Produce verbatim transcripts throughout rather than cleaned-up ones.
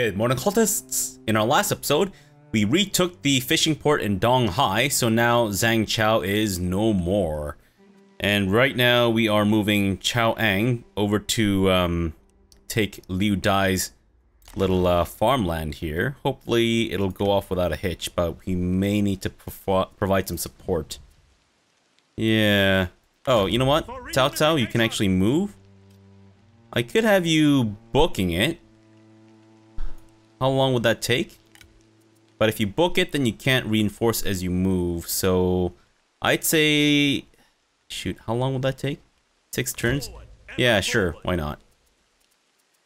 Good morning, cultists. In our last episode, we retook the fishing port in Donghai, so now Zhang Chao is no more. And right now we are moving Chao Ang over to um, take Liu Dai's little uh, farmland here. Hopefully it'll go off without a hitch, but we may need to pro provide some support. Yeah. Oh, you know what? Cao Cao, you can actually move. I could have you booking it. How long would that take? But if you book it, then you can't reinforce as you move. So I'd say, shoot, how long would that take? Six turns? Yeah, sure. Why not?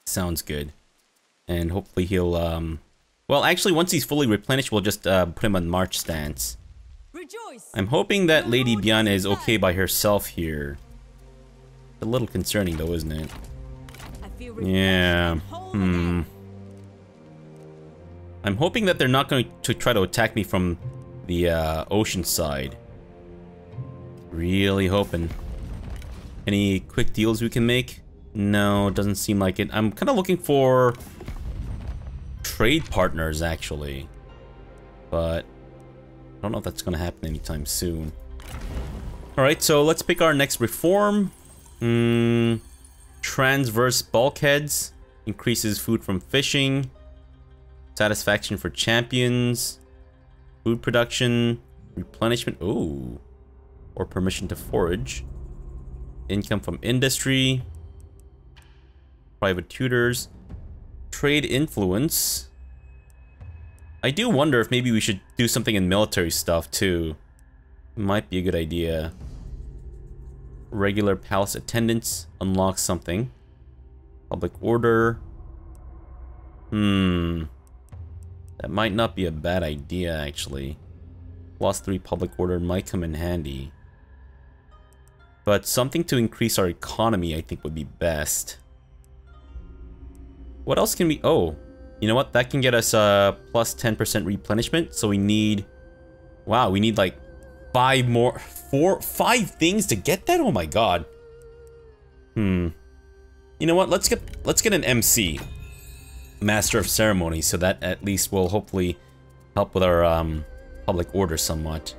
Sounds good. And hopefully he'll, um, well, actually, once he's fully replenished, we'll just uh, put him on march stance. I'm hoping that Lady Bian is okay by herself here. A little concerning though, isn't it? Yeah. Hmm. I'm hoping that they're not going to try to attack me from the uh, ocean side. Really hoping. Any quick deals we can make? No, doesn't seem like it. I'm kind of looking for trade partners, actually. But I don't know if that's going to happen anytime soon. Alright, so let's pick our next reform. Mm, transverse bulkheads. Increases food from fishing. Satisfaction for champions, food production, replenishment, ooh, or permission to forage, income from industry, private tutors, trade influence. I do wonder if maybe we should do something in military stuff too. Might be a good idea. Regular palace attendance unlocks something. Public order. Hmm. That might not be a bad idea, actually. Plus three public order might come in handy. But something to increase our economy, I think, would be best. What else can we... Oh, you know what? That can get us a plus ten percent replenishment. So we need... Wow, we need like five more... Four... Five things to get that? Oh my god. Hmm. You know what? Let's get... Let's get an M C. Master of Ceremony, so that at least will hopefully help with our um, public order somewhat.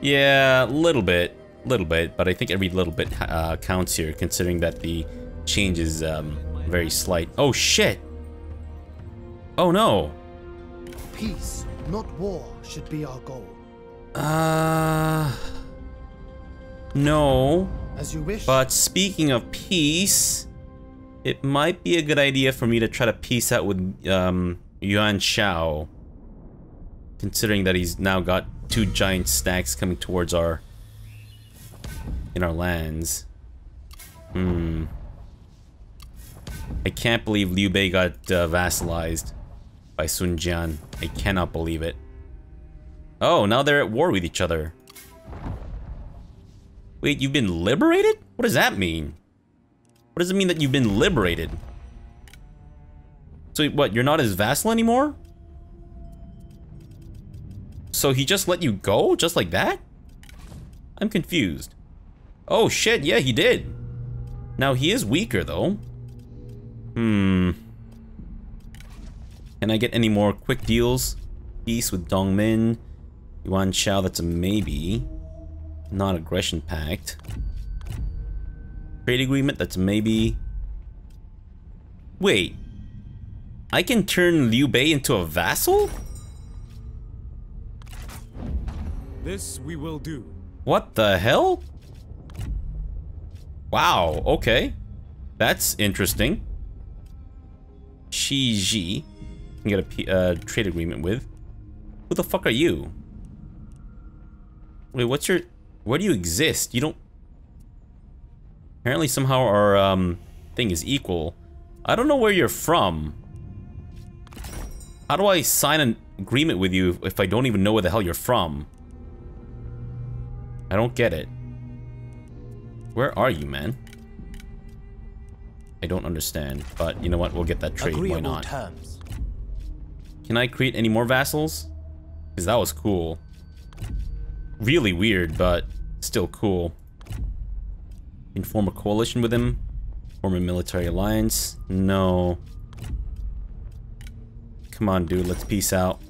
Yeah, a little bit, little bit, but I think every little bit uh, counts here, considering that the change is um, very slight. Oh shit! Oh no! Peace, not war, should be our goal. Uh... No. As you wish. But speaking of peace... It might be a good idea for me to try to peace out with um, Yuan Shao, considering that he's now got two giant stacks coming towards our in our lands. Hmm. I can't believe Liu Bei got uh, vassalized by Sun Jian. I cannot believe it. Oh, now they're at war with each other. Wait, you've been liberated? What does that mean? What does it mean that you've been liberated? So what, you're not his vassal anymore? So he just let you go? Just like that? I'm confused. Oh shit, yeah he did. Now he is weaker though. Hmm. Can I get any more quick deals? Peace with Dongmin. Yuan Shao, that's a maybe. Non-aggression pact. Trade agreement, that's maybe... Wait. I can turn Liu Bei into a vassal? This we will do. What the hell? Wow, okay. That's interesting. Shiji. You can get a uh, trade agreement with. Who the fuck are you? Wait, what's your... Where do you exist? You don't... Apparently somehow our um, thing is equal. I don't know where you're from. How do I sign an agreement with you if I don't even know where the hell you're from? I don't get it. Where are you, man? I don't understand, but you know what? We'll get that trade. Agreeable. Why not? Terms. Can I create any more vassals? Because that was cool. Really weird, but still cool. Can form a coalition with him? Form a military alliance? No. Come on, dude, let's peace out.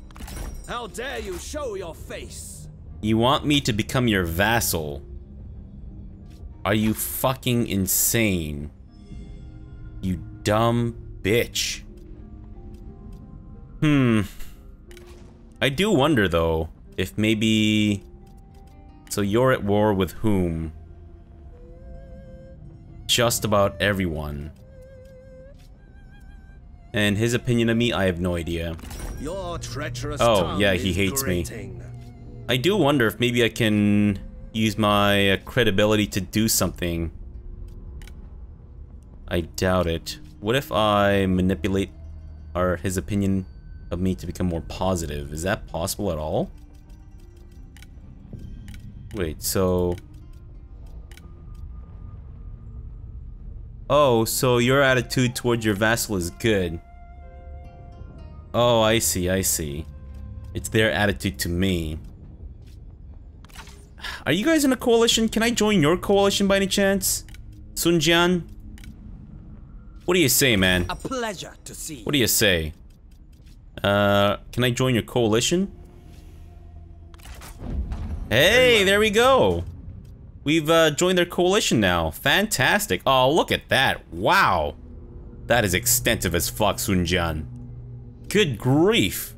How dare you show your face? You want me to become your vassal? Are you fucking insane? You dumb bitch. Hmm. I do wonder, though, if maybe... So you're at war with whom? Just about everyone. And his opinion of me, I have no idea. Your treacherous oh, yeah, he hates grating. me. I do wonder if maybe I can use my uh, credibility to do something. I doubt it. What if I manipulate our, his opinion of me to become more positive? Is that possible at all? Wait, so... Oh, so your attitude towards your vassal is good. Oh, I see, I see. It's their attitude to me. Are you guys in a coalition? Can I join your coalition by any chance? Sun Jian? What do you say, man? A pleasure to see. What do you say? Uh, can I join your coalition? Hey, there we go. We've uh, joined their coalition now. Fantastic. Oh, look at that. Wow. That is extensive as fuck, Sun Jian. Good grief.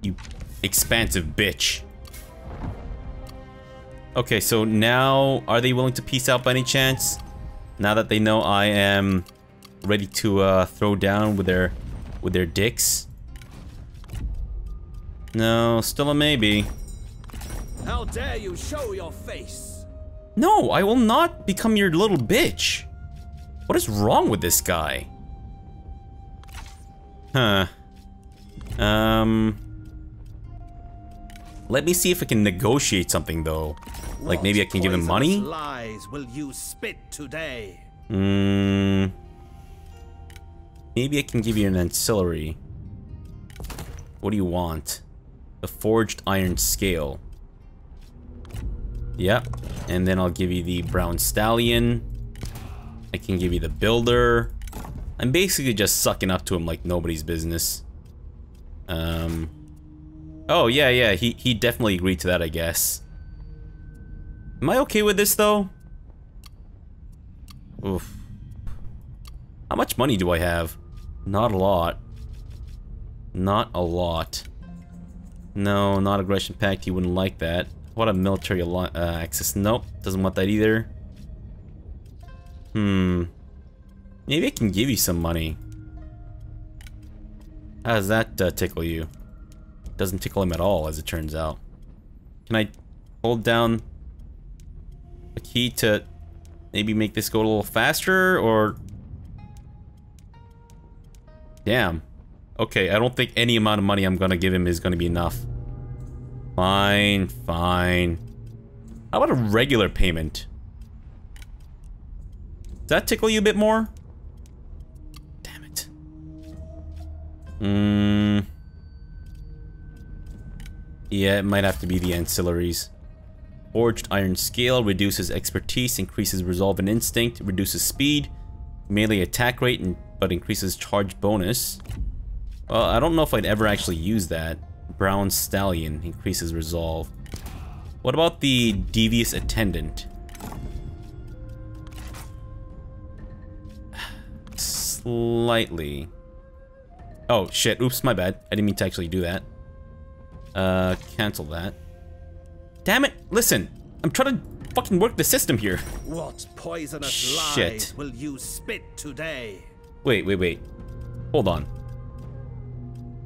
You expansive bitch. Okay, so now, are they willing to peace out by any chance? Now that they know I am ready to uh, throw down with their, with their dicks? No, still a maybe. How dare you show your face? No, I will not become your little bitch. What is wrong with this guy? Huh. Um... Let me see if I can negotiate something, though. Like, maybe I can give him money? What lies will you spit today? Hmm... Maybe I can give you an ancillary. What do you want? The forged iron scale. Yep, and then I'll give you the brown stallion. I can give you the builder. I'm basically just sucking up to him like nobody's business. Um. Oh yeah, yeah. He he definitely agreed to that, I guess. Am I okay with this though? Oof. How much money do I have? Not a lot. Not a lot. No, not aggression pact. You wouldn't like that. What a military uh, access. Nope, doesn't want that either. Hmm. Maybe I can give you some money. How does that uh, tickle you? Doesn't tickle him at all, as it turns out. Can I hold down a key to maybe make this go a little faster, or... Damn. Okay, I don't think any amount of money I'm gonna give him is gonna be enough. Fine, fine. How about a regular payment? Does that tickle you a bit more? Damn it. Mm. Yeah, it might have to be the ancillaries. Forged iron scale reduces expertise, increases resolve and instinct, reduces speed, melee attack rate, and, but increases charge bonus. Well, I don't know if I'd ever actually use that. Brown Stallion increases resolve. What about the Devious Attendant? Slightly. Oh shit, oops, my bad. I didn't mean to actually do that. Uh, cancel that. Damn it, listen. I'm trying to fucking work the system here. What poisonous shit. lies will you spit today? Wait, wait, wait. Hold on.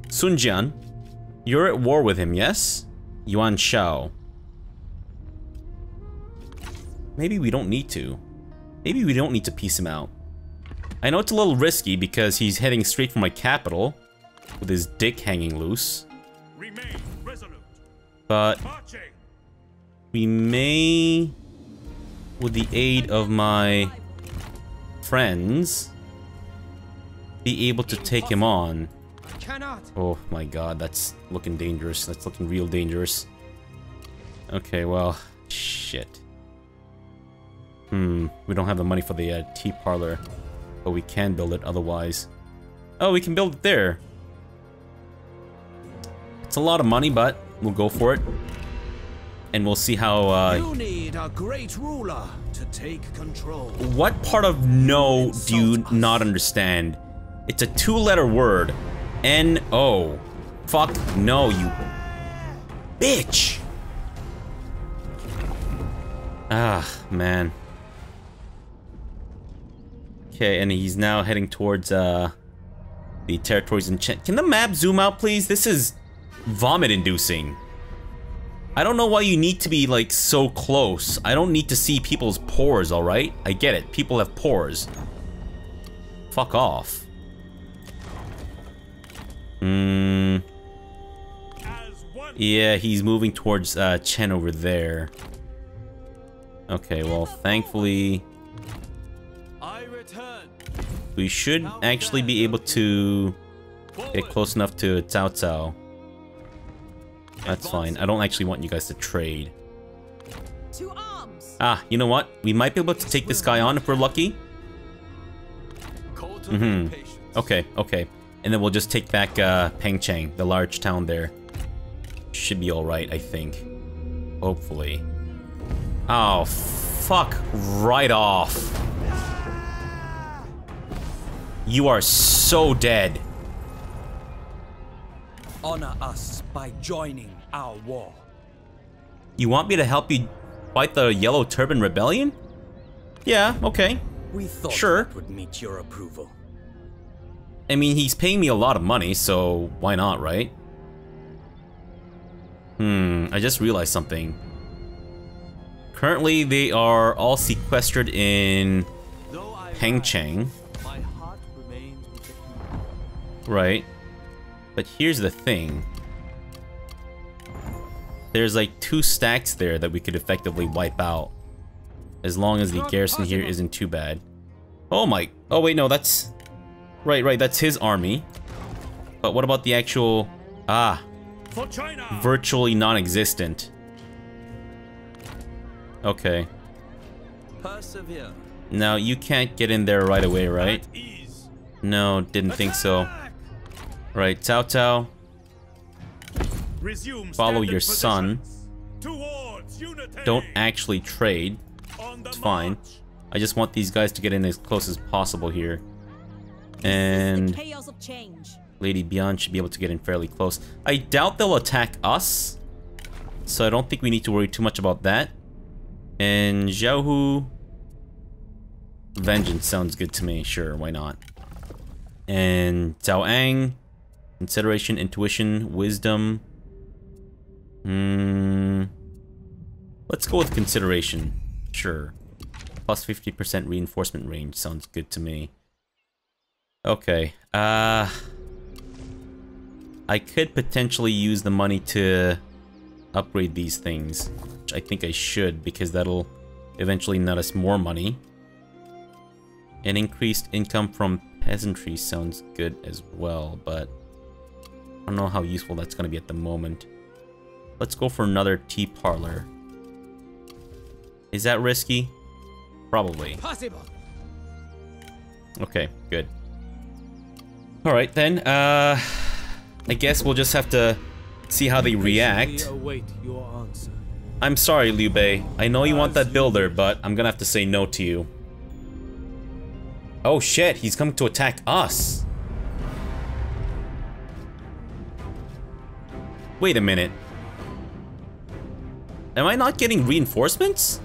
Sun Jian. You're at war with him, yes? Yuan Shao. Maybe we don't need to. Maybe we don't need to piece him out. I know it's a little risky because he's heading straight for my capital with his dick hanging loose. Remain resolute. But we may, with the aid of my friends, be able to take him on. Oh my god, that's looking dangerous. That's looking real dangerous. Okay, well, shit. Hmm, we don't have the money for the uh, tea parlor, but we can build it otherwise. Oh, we can build it there. It's a lot of money, but we'll go for it. And we'll see how. Uh, you need a great ruler to take control. What part of no do you not understand? It's a two-letter word. N O. Fuck no, you bitch. Ah, man. Okay, and he's now heading towards uh the territories in Chen. Can the map zoom out, please? This is vomit-inducing. I don't know why you need to be, like, so close. I don't need to see people's pores, alright? I get it. People have pores. Fuck off. Mm. Yeah, he's moving towards uh, Chen over there. Okay, well, thankfully... we should actually be able to get close enough to Cao Cao. That's fine. I don't actually want you guys to trade. Ah, you know what? We might be able to take this guy on if we're lucky. Mm-hmm. Okay, okay. And then we'll just take back uh, Pengcheng, the large town there. Should be alright, I think. Hopefully. Oh, fuck right off. You are so dead. Honor us by joining our war. You want me to help you fight the Yellow Turban Rebellion? Yeah, okay. We thought sure. That would meet your approval. I mean, he's paying me a lot of money, so why not, right? Hmm, I just realized something. Currently, they are all sequestered in Pengcheng. Right. But here's the thing. There's like two stacks there that we could effectively wipe out. As long as the garrison here isn't too bad. Oh my... oh wait, no, that's... Right, right, that's his army. But what about the actual... ah. Virtually non-existent. Okay. Persevere. Now, you can't get in there right away, right? No, didn't think so. Right, Cao Cao. Resume follow your son. Don't actually trade. It's fine. March. I just want these guys to get in as close as possible here. And chaos of change. Lady Bian should be able to get in fairly close. I doubt they'll attack us. So I don't think we need to worry too much about that. And Zhao Hu. Vengeance sounds good to me. Sure, why not? And Zhao Ang. Consideration, intuition, wisdom. Hmm. Let's go with consideration. Sure. Plus fifty percent reinforcement range sounds good to me. Okay. Uh, I could potentially use the money to upgrade these things. Which I think I should, because that'll eventually net us more money. An increased income from peasantry sounds good as well, but... I don't know how useful that's going to be at the moment. Let's go for another tea parlor. Is that risky? Probably. Possible. Okay, good. Alright then, uh... I guess we'll just have to see how they react. I'm sorry, Liu Bei. I know you want that builder, but I'm gonna have to say no to you. Oh shit, he's coming to attack us! Wait a minute. Am I not getting reinforcements?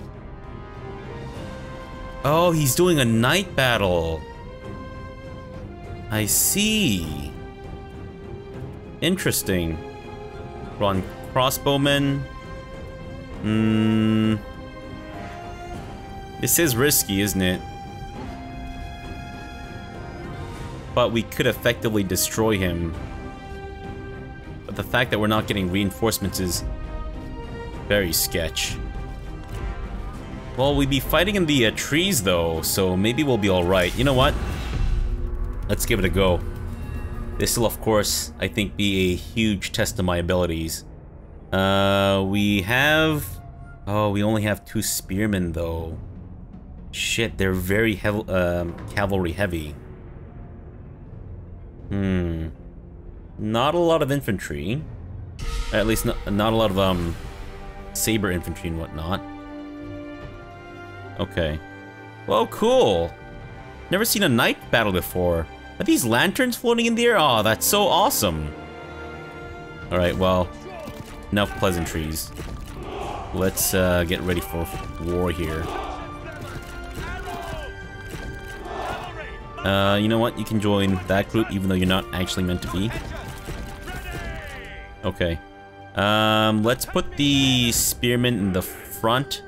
Oh, he's doing a night battle. I see. Interesting. Run crossbowmen. Hmm. This is risky, isn't it? But we could effectively destroy him. The fact that we're not getting reinforcements is very sketch. Well, we'd be fighting in the uh, trees though, so maybe we'll be alright. You know what? Let's give it a go. This will, of course, I think be a huge test of my abilities. Uh, we have... oh, we only have two spearmen though. Shit, they're very hev- um, cavalry heavy. Hmm... Not a lot of infantry. At least not, not a lot of um, saber infantry and whatnot. Okay. Well, cool. Never seen a night battle before. Are these lanterns floating in the air? Aw, oh, that's so awesome. Alright, well, enough pleasantries. Let's uh, get ready for war here. Uh, you know what? You can join that group even though you're not actually meant to be. Okay. Um, let's put the spearmen in the front.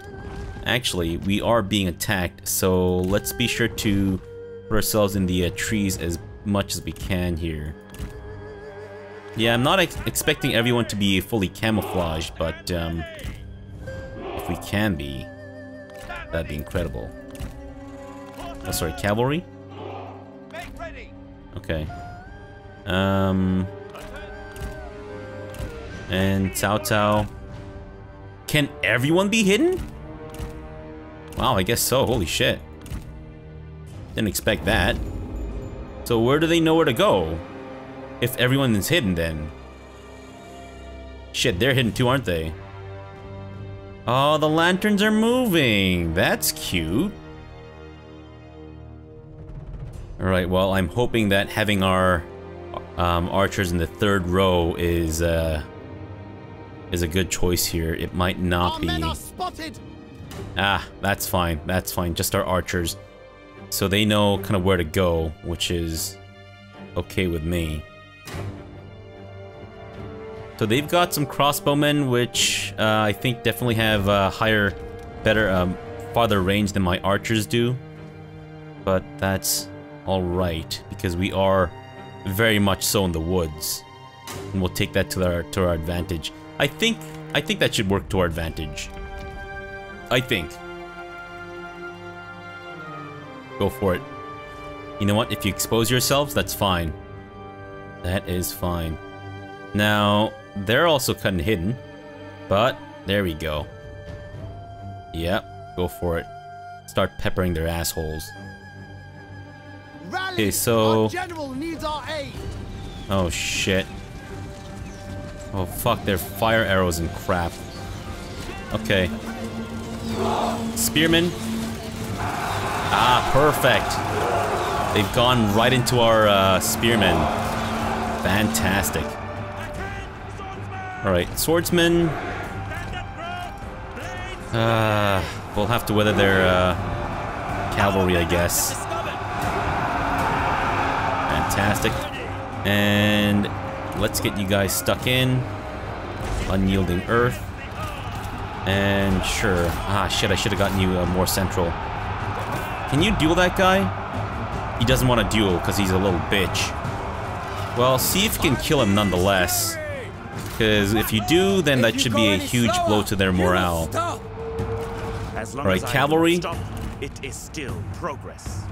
Actually, we are being attacked, so let's be sure to put ourselves in the uh, trees as much as we can here. Yeah, I'm not ex expecting everyone to be fully camouflaged, but um, if we can be, that'd be incredible. Oh, sorry, cavalry? Okay. Um, and Cao Cao. Can everyone be hidden? Wow, I guess so. Holy shit. Didn't expect that. So where do they know where to go? If everyone is hidden, then. Shit, they're hidden too, aren't they? Oh, the lanterns are moving. That's cute. Alright, well, I'm hoping that having our um, archers in the third row is, uh, is a good choice here. It might not be. Ah, that's fine. That's fine. Just our archers. So they know kind of where to go, which is okay with me. So they've got some crossbowmen, which uh, I think definitely have uh, higher, better, um, farther range than my archers do. But that's alright, because we are very much so in the woods. And we'll take that to our, to our advantage. I think, I think that should work to our advantage. I think. Go for it. You know what? If you expose yourselves, that's fine. That is fine. Now, they're also kind of hidden. But, there we go. Yep, go for it. Start peppering their assholes. Okay, so... Oh, shit. Oh, fuck, they're fire arrows and crap. Okay. Spearmen. Ah, perfect. They've gone right into our uh, spearmen. Fantastic. Alright, swordsmen. Uh, we'll have to weather their uh, cavalry, I guess. Fantastic. And let's get you guys stuck in. Unyielding earth. And sure. Ah, shit, I should have gotten you uh, more central. Can you duel that guy? He doesn't want to duel because he's a little bitch. Well, see if you can kill him nonetheless. Because if you do, then that should be a huge blow to their morale. Alright, cavalry. It is still progress.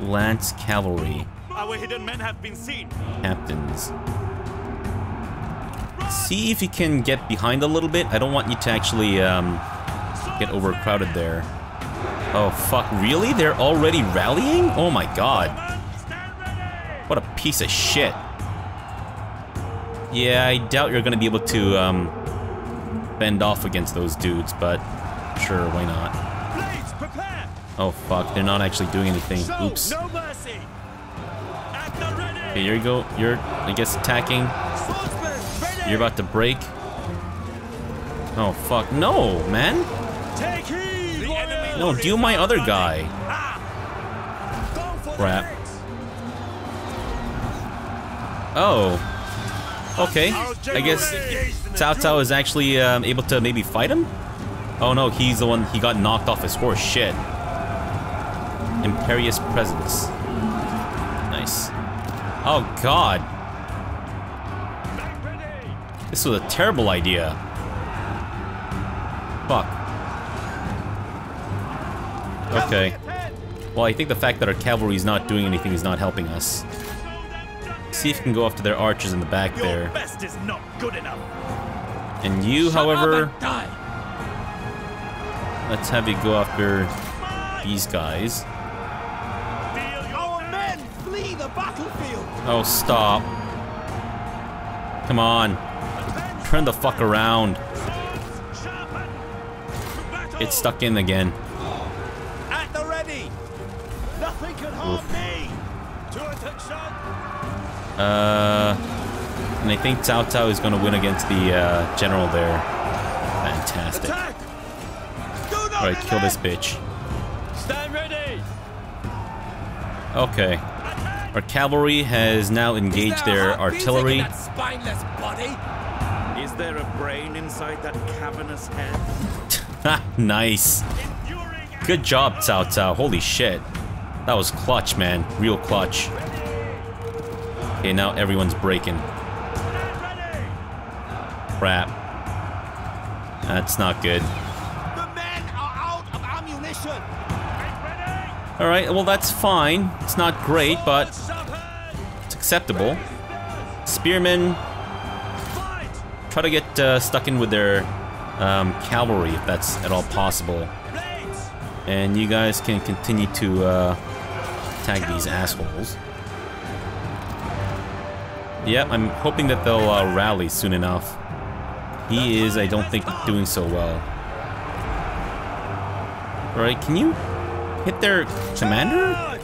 Lance cavalry. Our hidden men have been seen. Captains. See if you can get behind a little bit. I don't want you to actually um, get overcrowded there. Oh, fuck. Really? They're already rallying? Oh my god. What a piece of shit. Yeah, I doubt you're gonna be able to um, bend off against those dudes, but sure, why not? Oh, fuck. They're not actually doing anything. Oops. Okay, here you go. You're, I guess, attacking. You're about to break. Oh, fuck. No, man. No, deal my other guy. Crap. Oh. Okay. I guess Cao Cao is actually um, able to maybe fight him? Oh, no. He's the one. He got knocked off his horse. Shit. Imperious presence. Nice. Oh, God. This was a terrible idea. Fuck. Okay. Well, I think the fact that our cavalry is not doing anything is not helping us. See if you can go after their archers in the back there. And you, however... Let's have you go after these guys. Oh, stop. Come on. Turn the fuck around. It's stuck in again. At the ready. Nothing can harm me. To attention. Uh, and I think Cao Cao is going to win against the uh, general there. Fantastic. All right, kill this bitch. Stand ready. Okay. Our cavalry has now engaged their artillery. That spineless body? Is there a brain inside that cavernous head? Nice. Good job, Cao Cao. Holy shit. That was clutch, man. Real clutch. Okay, now everyone's breaking. Crap. That's not good. Alright, well that's fine. It's not great, but it's acceptable. Spearmen try to get uh, stuck in with their um, cavalry if that's at all possible. And you guys can continue to uh, attack these assholes. Yep, I'm hoping that they'll uh, rally soon enough. He is, I don't think, doing so well. Alright, can you hit their commander?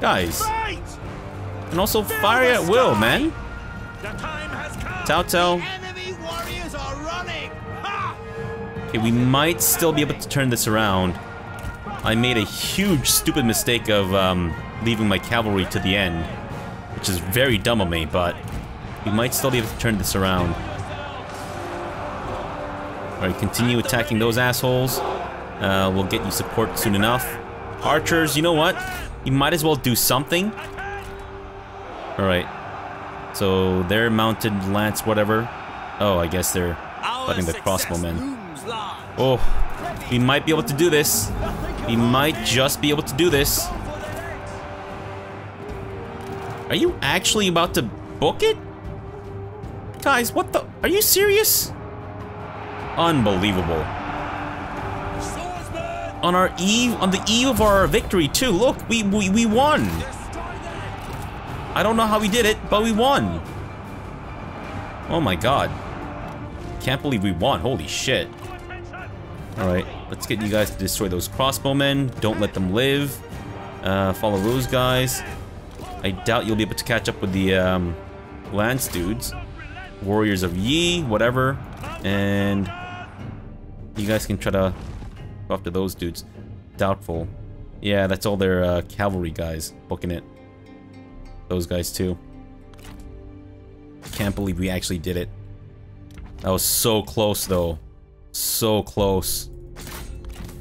Guys. And also fire at will, man. Cao Cao. Okay, we might still be able to turn this around. I made a huge, stupid mistake of um, leaving my cavalry to the end, which is very dumb of me, but we might still be able to turn this around. Alright, continue attacking those assholes. Uh, we'll get you support soon enough. Archers, you know what? You might as well do something. Alright. So they're mounted lance, whatever. Oh, I guess they're fighting the crossbowmen. Oh, we might be able to do this. We might just be able to do this. Are you actually about to book it? Guys, what the? Are you serious? Unbelievable. On our eve, on the eve of our victory too. Look, we, we we won. I don't know how we did it, but we won. Oh my god! Can't believe we won. Holy shit! All right, let's get you guys to destroy those crossbowmen. Don't let them live. Uh, follow those guys. I doubt you'll be able to catch up with the um, lance dudes, Warriors of Yi, whatever, and you guys can try to. After those dudes. Doubtful. Yeah, that's all their uh, cavalry guys booking it. Those guys too. Can't believe we actually did it. That was so close though. So close.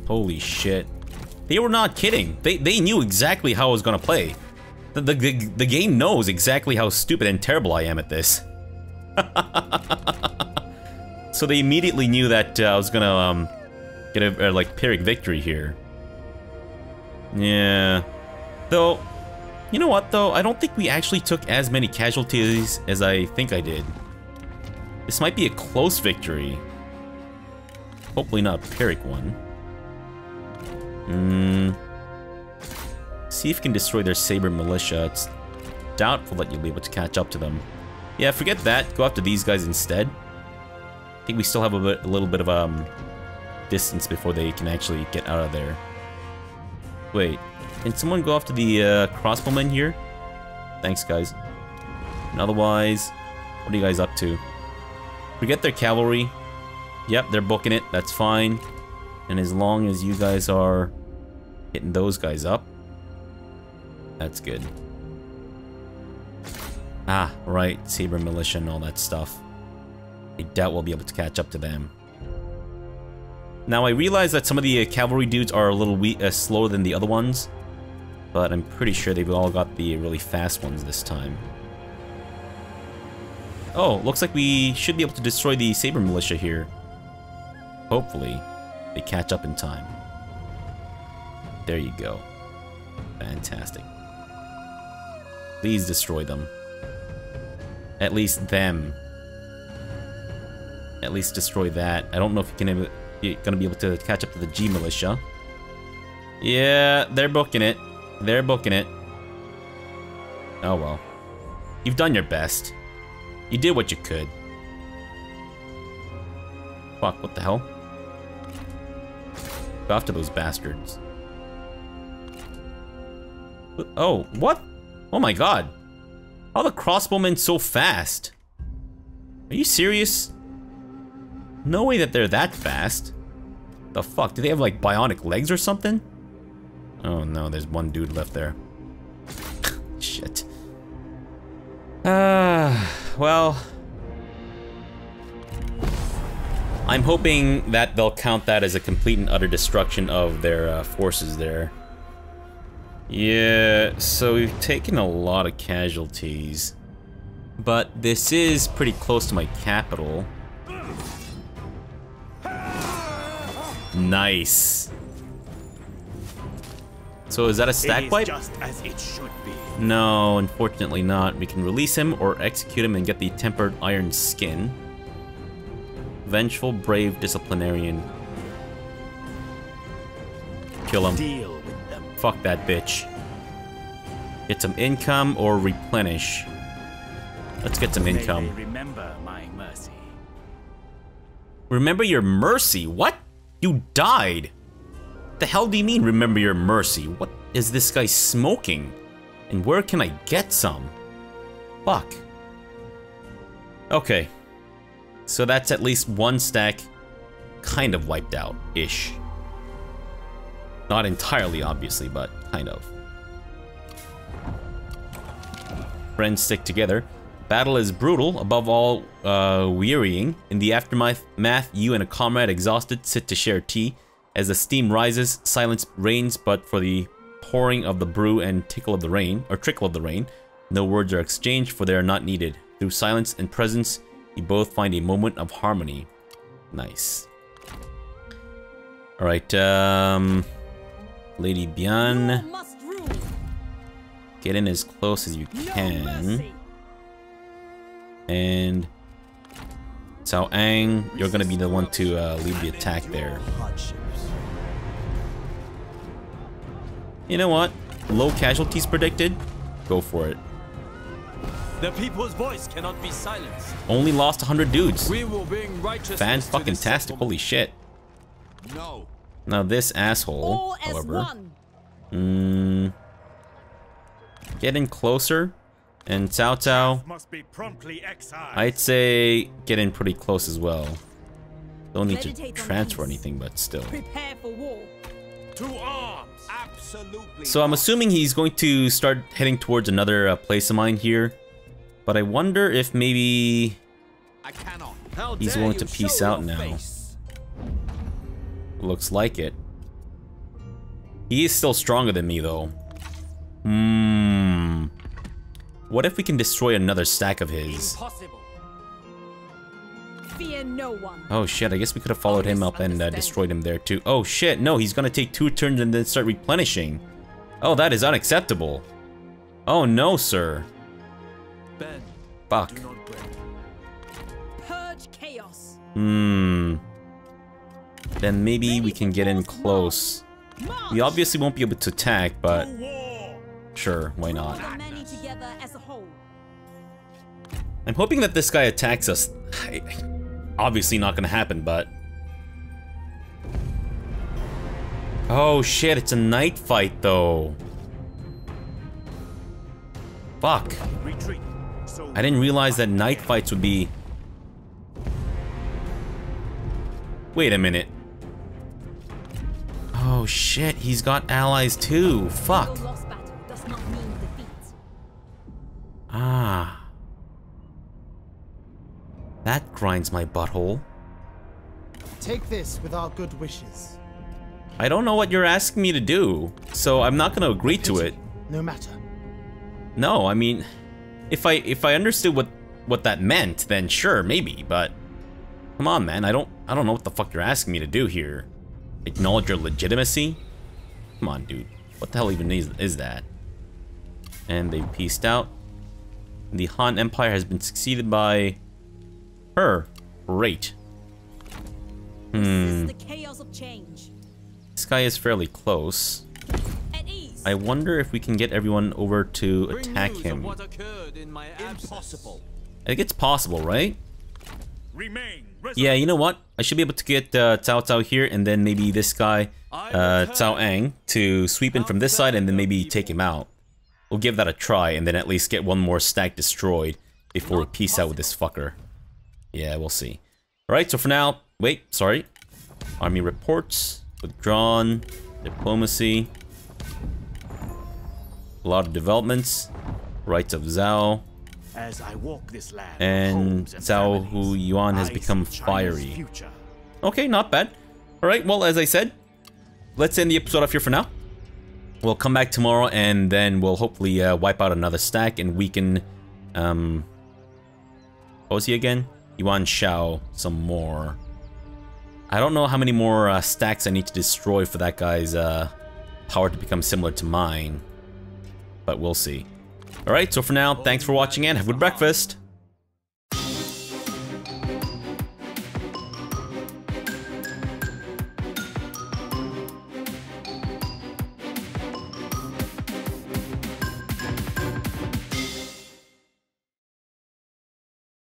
Holy shit. They were not kidding. They, they knew exactly how I was gonna play. The, the, the, the game knows exactly how stupid and terrible I am at this. So they immediately knew that uh, I was gonna... Um, get a, uh, like, Pyrrhic victory here. Yeah. Though, you know what though? I don't think we actually took as many casualties as I think I did. This might be a close victory. Hopefully not a Pyrrhic one. Hmm. See if we can destroy their Saber Militia. It's doubtful that you'll be able to catch up to them. Yeah, forget that. Go after these guys instead. I think we still have a, bit, a little bit of, um... distance before they can actually get out of there. Wait, can someone go after the uh, crossbowmen here? Thanks, guys. And otherwise, what are you guys up to? Forget their cavalry. Yep, they're booking it. That's fine. And as long as you guys are hitting those guys up, that's good. Ah, right. Saber Militia and all that stuff. I doubt we'll be able to catch up to them. Now, I realize that some of the uh, cavalry dudes are a little wee uh, slower than the other ones, but I'm pretty sure they've all got the really fast ones this time. Oh, looks like we should be able to destroy the Saber Militia here. Hopefully, they catch up in time. There you go. Fantastic. Please destroy them. At least them. At least destroy that. I don't know if you can... You're gonna be able to catch up to the G Militia. Yeah, they're booking it. They're booking it. Oh well. You've done your best. You did what you could. Fuck, what the hell? Go after those bastards. Oh, what? Oh my god. How the crossbowmen so fast? Are you serious? No way that they're that fast. The fuck, do they have like bionic legs or something? Oh no, there's one dude left there. Shit. Ah, uh, well. I'm hoping that they'll count that as a complete and utter destruction of their uh, forces there. Yeah, so we've taken a lot of casualties. But this is pretty close to my capital. Nice. So is that a stack wipe? Just as it should be. No, unfortunately not. We can release him or execute him and get the Tempered Iron Skin. Vengeful Brave Disciplinarian. Kill him. Deal with them. Fuck that bitch. Get some income or replenish. Let's get some income. Remember my mercy. Remember your mercy? What? You died. The hell do you mean, remember your mercy? What is this guy smoking? And where can I get some? Fuck. Okay. So that's at least one stack kind of wiped out-ish. Not entirely, obviously, but kind of. Friends stick together. Battle is brutal, above all uh, wearying. In the aftermath, math, you and a comrade exhausted sit to share tea. As the steam rises, silence reigns, but for the pouring of the brew and tickle of the rain, or trickle of the rain, no words are exchanged, for they are not needed. Through silence and presence, you both find a moment of harmony. Nice. All right, um, Lady Bian, get in as close as you can. And Zhao Ang, you're gonna be the one to uh, lead the attack there. You know what? Low casualties predicted. Go for it. The people's voice cannot be silenced. Only lost one hundred dudes. We will bring righteousness. Fan-fucking-tastic. Holy shit. No. Now this asshole, all however. Mm, get in closer. And Cao Cao must be promptly exiled. I'd say get in pretty close as well. Don't need Meditate to transfer anything, but still. Prepare for war. To arms. Absolutely. So I'm assuming he's going to start heading towards another uh, place of mine here, but I wonder if maybe I cannot. He's going to peace out now. Face. Looks like it. He is still stronger than me though. Hmm. What if we can destroy another stack of his? Impossible. Fear no one. Oh shit, I guess we could have followed him up and uh, destroyed him there too. Oh shit, no, he's gonna take two turns and then start replenishing. Oh, that is unacceptable. Oh no, sir. Ben, fuck. Purge chaos. Hmm. Then maybe Ready we can get in close. March. We obviously won't be able to attack, but sure, why not? As a whole. I'm hoping that this guy attacks us. Obviously not gonna happen, but... Oh shit, it's a night fight though. Fuck. I didn't realize that night fights would be... Wait a minute. Oh shit, he's got allies too. Fuck. Ah. That grinds my butthole. Take this with our good wishes. I don't know what you're asking me to do, so I'm not gonna agree to it. No matter. No, I mean, if I if I understood what what that meant, then sure, maybe, but come on, man, I don't I don't know what the fuck you're asking me to do here. Acknowledge your legitimacy? Come on, dude. What the hell even is, is that? And they peaced out. The Han Empire has been succeeded by her. Great. Hmm. This is the chaos of change. This guy is fairly close. At ease. I wonder if we can get everyone over to Bring attack him. What in my I think it's possible, right? Yeah, you know what? I should be able to get uh, Cao Cao here, and then maybe this guy, uh, Zhao Ang, to sweep in from this side, and then maybe take him out. We'll give that a try, and then at least get one more stack destroyed before we peace out with this fucker. Yeah, we'll see. Alright, so for now... Wait, sorry. Army reports. Withdrawn. Diplomacy. A lot of developments. Rights of Zhao. As I walk this land, and Zhao Hu Yuan has become fiery. Okay, not bad. Alright, well, as I said, let's end the episode off here for now. We'll come back tomorrow, and then we'll hopefully uh, wipe out another stack and weaken... Um, what was he again? Yuan Shao some more. I don't know how many more uh, stacks I need to destroy for that guy's uh, power to become similar to mine. But we'll see. Alright, so for now, thanks for watching and have a good breakfast!